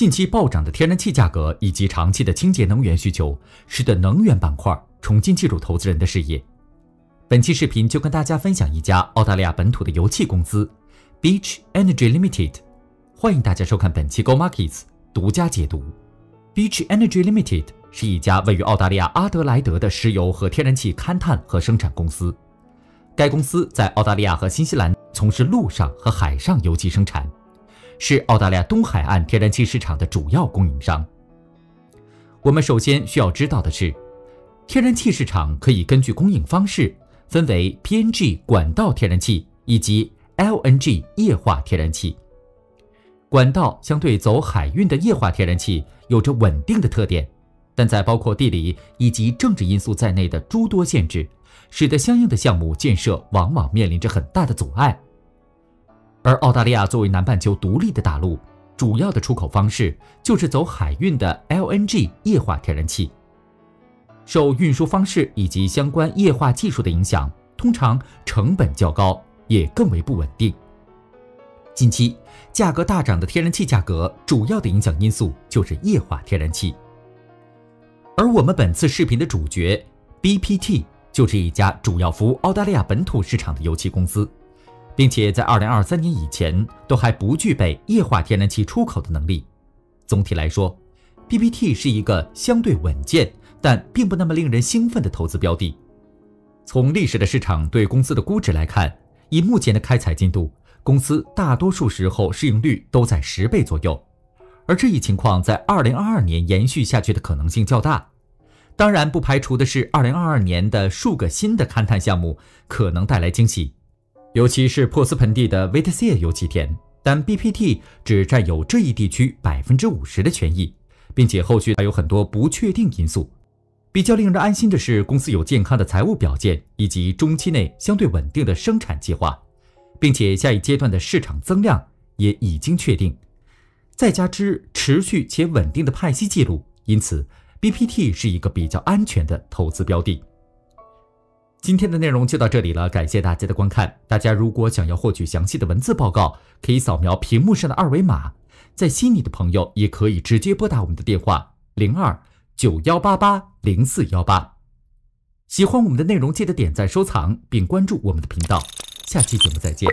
近期暴涨的天然气价格以及长期的清洁能源需求，使得能源板块重新进入投资人的视野。本期视频就跟大家分享一家澳大利亚本土的油气公司 Beach Energy Limited， 欢迎大家收看本期 Go Markets 独家解读。Beach Energy Limited 是一家位于澳大利亚阿德莱德的石油和天然气勘探和生产公司。该公司在澳大利亚和新西兰从事陆上和海上油气生产，是澳大利亚东海岸天然气市场的主要供应商。我们首先需要知道的是，天然气市场可以根据供应方式分为 PNG 管道天然气以及 LNG 液化天然气。管道相对走海运的液化天然气有着稳定的特点，但在包括地理以及政治因素在内的诸多限制，使得相应的项目建设往往面临着很大的阻碍。而澳大利亚作为南半球独立的大陆，主要的出口方式就是走海运的 LNG 液化天然气。受运输方式以及相关液化技术的影响，通常成本较高，也更为不稳定。近期价格大涨的天然气价格，主要的影响因素就是液化天然气。而我们本次视频的主角 BPT 就是一家主要服务澳大利亚本土市场的油气公司，并且在2023年以前都还不具备液化天然气出口的能力。总体来说， BPT 是一个相对稳健但并不那么令人兴奋的投资标的。从历史的市场对公司的估值来看，以目前的开采进度，公司大多数时候市盈率都在10倍左右，而这一情况在2022年延续下去的可能性较大。当然，不排除的是2022年的数个新的勘探项目可能带来惊喜，尤其是珀斯盆地的维特谢油气田，但 BPT 只占有这一地区 50% 的权益，并且后续还有很多不确定因素。比较令人安心的是，公司有健康的财务表现以及中期内相对稳定的生产计划，并且下一阶段的市场增量也已经确定，再加之持续且稳定的派息记录，因此 BPT 是一个比较安全的投资标的。今天的内容就到这里了，感谢大家的观看。大家如果想要获取详细的文字报告，可以扫描屏幕上的二维码。在悉尼的朋友也可以直接拨打我们的电话02-9188-0418。喜欢我们的内容，记得点赞收藏并关注我们的频道，下期节目再见。